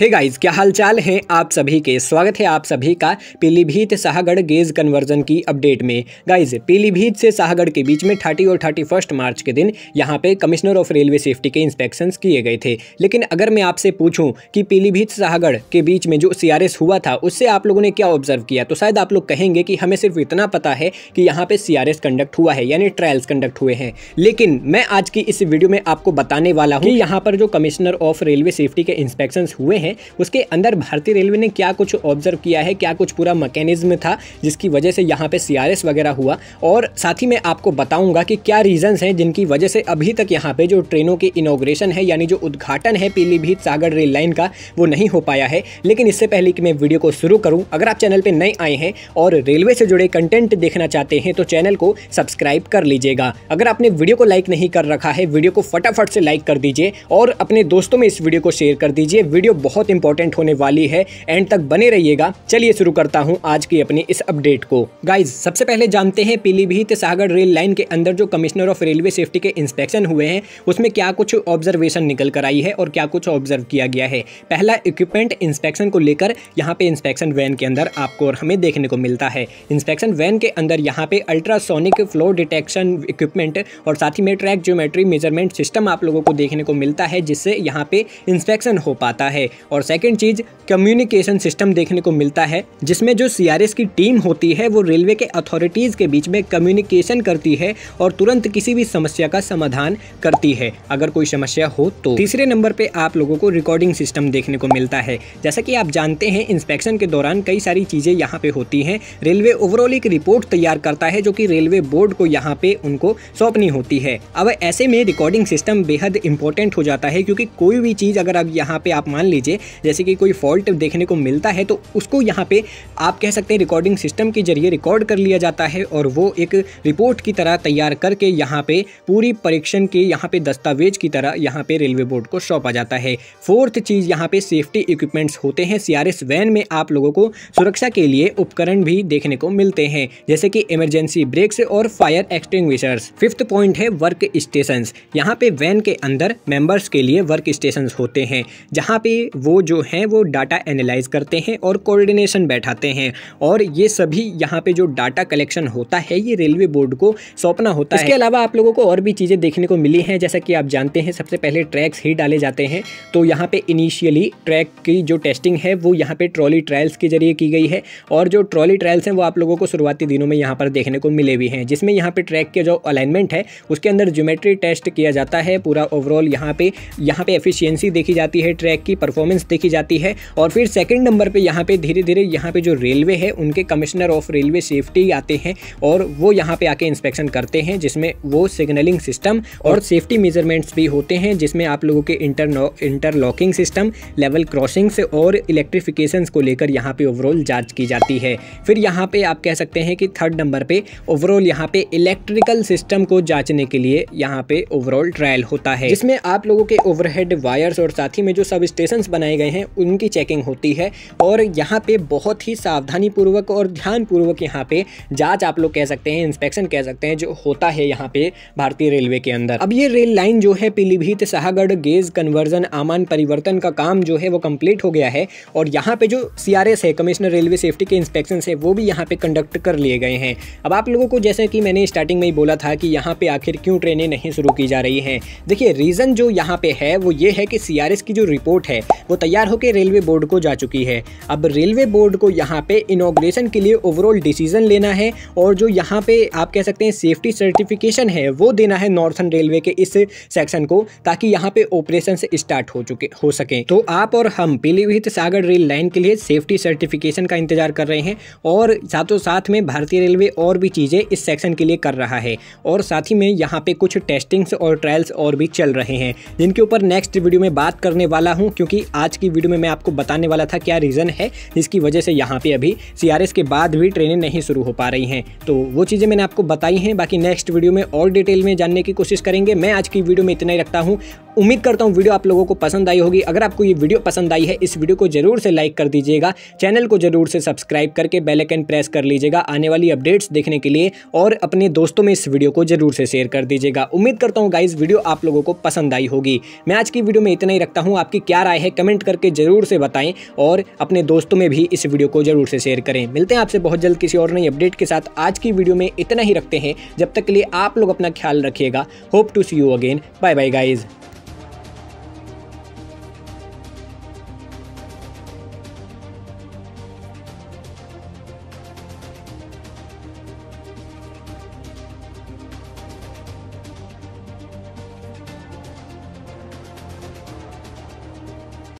Hey guys, क्या हालचाल है आप सभी के। स्वागत है आप सभी का पीलीभीत शाहगढ़ गेज कन्वर्जन की अपडेट में। गाइस, पीलीभीत से शाहगढ़ के बीच में 30 और 31 मार्च के दिन यहां पे कमिश्नर ऑफ रेलवे सेफ्टी के इंस्पेक्शंस किए गए थे। लेकिन अगर मैं आपसे पूछूं कि पीलीभीत शाहगढ़ के बीच में जो सीआरएस हुआ था उससे आप लोगों ने क्या ऑब्जर्व किया, तो शायद आप लोग कहेंगे कि हमें सिर्फ इतना पता है कि यहाँ पर सीआरएस कंडक्ट हुआ है, यानी ट्रायल्स कंडक्ट हुए हैं। लेकिन मैं आज की इस वीडियो में आपको बताने वाला हूँ कि यहाँ पर जो कमिश्नर ऑफ रेलवे सेफ्टी के इंस्पेक्शंस हुए हैं उसके अंदर भारतीय रेलवे ने क्या कुछ ऑब्जर्व किया है, क्या कुछ पूरा मैकेनिज्म था जिसकी वजह से यहाँ पे सीआरएस वगैरह हुआ। और साथ ही मैं आपको बताऊंगा कि क्या रीजंस हैं जिनकी वजह से अभी तक यहाँ पे जो ट्रेनों के इनॉग्रेशन है, यानी जो उद्घाटन है पीलीभीत सागर रेल लाइन का, वो नहीं हो पाया है। लेकिन इससे पहले कि मैं वीडियो को शुरू करूँ, अगर आप चैनल पर नए आए हैं और रेलवे से जुड़े कंटेंट देखना चाहते हैं तो चैनल को सब्सक्राइब कर लीजिएगा। अगर आपने वीडियो को लाइक नहीं कर रखा है, वीडियो को फटाफट से लाइक कर दीजिए और अपने दोस्तों में इस वीडियो को शेयर कर दीजिए। वीडियो बहुत इंपॉर्टेंट होने वाली है, एंड तक बने रहिएगा। चलिए शुरू करता हूं आज की अपनी इस अपडेट को। गाइस, सबसे पहले जानते हैं पीलीभीत सागर रेल लाइन के अंदर जो कमिश्नर ऑफ रेलवे सेफ्टी के इंस्पेक्शन हुए हैं उसमें क्या कुछ ऑब्जर्वेशन निकल कर आई है और क्या कुछ ऑब्जर्व किया गया है। पहला, इक्विपमेंट इंस्पेक्शन को लेकर यहाँ पे इंस्पेक्शन वैन के अंदर आपको और हमें देखने को मिलता है। इंस्पेक्शन वैन के अंदर यहाँ पे अल्ट्रासोनिक फ्लो डिटेक्शन इक्विपमेंट और साथ ही में ट्रैक ज्योमेट्री मेजरमेंट सिस्टम आप लोगों को देखने को मिलता है, जिससे यहाँ पे इंस्पेक्शन हो पाता है। और सेकंड चीज, कम्युनिकेशन सिस्टम देखने को मिलता है, जिसमें जो सीआरएस की टीम होती है वो रेलवे के अथॉरिटीज के बीच में कम्युनिकेशन करती है और तुरंत किसी भी समस्या का समाधान करती है अगर कोई समस्या हो तो। तीसरे नंबर पे आप लोगों को रिकॉर्डिंग सिस्टम देखने को मिलता है। जैसा कि आप जानते हैं, इंस्पेक्शन के दौरान कई सारी चीजें यहाँ पे होती हैं। रेलवे ओवरऑल एक रिपोर्ट तैयार करता है जो कि रेलवे बोर्ड को यहाँ पे उनको सौंपनी होती है। अब ऐसे में रिकॉर्डिंग सिस्टम बेहद इंपॉर्टेंट हो जाता है, क्योंकि कोई भी चीज अगर अब यहाँ पे आप मान लीजिए जैसे कि कोई फॉल्ट देखने को मिलता है तो उसको यहाँ पे आप कह सकते हैं रिकॉर्डिंग सिस्टम के जरिए रिकॉर्ड कर लिया जाता है और वो एक रिपोर्ट की तरह तैयार करके यहाँ पे पूरी परीक्षण के यहाँ पे दस्तावेज की तरह यहाँ पे रेलवे बोर्ड को सौंपा जाता है। फोर्थ चीज़, यहाँ पे सेफ्टी इक्विपमेंट्स होते हैं। सीआरएस वैन में आप लोगों को सुरक्षा के लिए उपकरण भी देखने को मिलते हैं, जैसे कि इमरजेंसी ब्रेक्स और फायर एक्सटिंग्विशर्स। फिफ्थ पॉइंट है वर्क स्टेशन। यहाँ पे वैन के अंदर मेंबर्स के लिए वर्क स्टेशन होते हैं, जहाँ पे वो जो हैं वो डाटा एनालाइज करते हैं और कोऑर्डिनेशन बैठाते हैं। और ये सभी यहाँ पे जो डाटा कलेक्शन होता है ये रेलवे बोर्ड को सौंपना होता है। इसके अलावा आप लोगों को और भी चीज़ें देखने को मिली हैं। जैसा कि आप जानते हैं, सबसे पहले ट्रैक्स ही डाले जाते हैं, तो यहाँ पे इनिशियली ट्रैक की जो टेस्टिंग है वो यहाँ पे ट्रॉली ट्रायल्स के जरिए की गई है। और जो ट्रॉली ट्रायल्स हैं वो आप लोगों को शुरुआती दिनों में यहाँ पर देखने को मिले भी हैं, जिसमें यहाँ पे ट्रैक के जो अलाइनमेंट है उसके अंदर ज्योमेट्री टेस्ट किया जाता है। पूरा ओवरऑल यहाँ पे एफिशिएंसी देखी जाती है, ट्रैक की परफॉर्मेंस देखी जाती है। और फिर सेकंड नंबर पे यहाँ पे धीरे धीरे यहाँ पे जो रेलवे है उनके कमिश्नर ऑफ रेलवे सेफ्टी आते हैं और वो यहाँ पे आके इंस्पेक्शन करते हैं, जिसमें वो सिग्नलिंग सिस्टम और सेफ्टी मेजरमेंट्स भी होते हैं, जिसमें आप लोगों के इंटरलॉकिंग सिस्टम, लेवल क्रॉसिंग्स और इलेक्ट्रिफिकेशन को लेकर यहाँ पे ओवरऑल जाँच की जाती है। फिर यहाँ पे आप कह सकते हैं कि थर्ड नंबर पे ओवरऑल यहाँ पे इलेक्ट्रिकल सिस्टम को जाँचने के लिए यहाँ पे ओवरऑल ट्रायल होता है, जिसमें आप लोगों के ओवरहेड वायर्स और साथ ही में जो सब स्टेशंस बनाए गए हैं उनकी चेकिंग होती है। और यहाँ पे बहुत ही सावधानीपूर्वक और ध्यानपूर्वक यहाँ पे जांच आप लोग कह सकते हैं, इंस्पेक्शन कह सकते हैं, जो होता है यहाँ पे भारतीय रेलवे के अंदर। अब ये रेल लाइन जो है पीलीभीत शाहगढ़ गेज कन्वर्जन आमान परिवर्तन का काम जो है वो कंप्लीट हो गया है। और यहाँ पे जो सीआरएस है, कमिश्नर रेलवे सेफ्टी के इंस्पेक्शन है, वो भी यहाँ पे कंडक्ट कर लिए गए हैं। अब आप लोगों को जैसे कि मैंने स्टार्टिंग में ही बोला था कि यहाँ पे आखिर क्यों ट्रेनें नहीं शुरू की जा रही हैं। देखिए, रीजन जो यहाँ पे है वो ये है कि सीआरएस की जो रिपोर्ट है वो तैयार होकर रेलवे बोर्ड को जा चुकी है। अब रेलवे बोर्ड को यहाँ पे इनॉग्रेशन के लिए ओवरऑल डिसीजन लेना है और जो यहाँ पे आप कह सकते हैं सेफ्टी सर्टिफिकेशन है वो देना है नॉर्थन रेलवे के इस सेक्शन को, ताकि यहाँ पे ऑपरेशन स्टार्ट हो सके। तो आप और हम पीलीभीत सागर रेल लाइन के लिए सेफ्टी सर्टिफिकेशन का इंतजार कर रहे हैं और साथों साथ में भारतीय रेलवे और भी चीजें इस सेक्शन के लिए कर रहा है। और साथ ही में यहाँ पे कुछ टेस्टिंग्स और ट्रायल्स और भी चल रहे हैं, जिनके ऊपर नेक्स्ट वीडियो में बात करने वाला हूँ, क्योंकि आज की वीडियो में मैं आपको बताने वाला था क्या रीज़न है जिसकी वजह से यहाँ पे अभी सीआरएस के बाद भी ट्रेनें नहीं शुरू हो पा रही हैं। तो वो चीज़ें मैंने आपको बताई हैं, बाकी नेक्स्ट वीडियो में और डिटेल में जानने की कोशिश करेंगे। मैं आज की वीडियो में इतना ही रखता हूँ। उम्मीद करता हूँ वीडियो आप लोगों को पसंद आई होगी। अगर आपको ये वीडियो पसंद आई है, इस वीडियो को जरूर से लाइक कर दीजिएगा, चैनल को जरूर से सब्सक्राइब करके बेल आइकन प्रेस कर लीजिएगा आने वाली अपडेट्स देखने के लिए और अपने दोस्तों में इस वीडियो को जरूर से शेयर कर दीजिएगा। उम्मीद करता हूँ गाइज वीडियो आप लोगों को पसंद आई होगी। मैं आज की वीडियो में इतना ही रखता हूँ। आपकी क्या राय है कमेंट कमेंट करके ज़रूर से बताएं और अपने दोस्तों में भी इस वीडियो को ज़रूर से शेयर करें। मिलते हैं आपसे बहुत जल्द किसी और नई अपडेट के साथ। आज की वीडियो में इतना ही रखते हैं। जब तक के लिए आप लोग अपना ख्याल रखिएगा। Hope to see you again. Bye bye guys.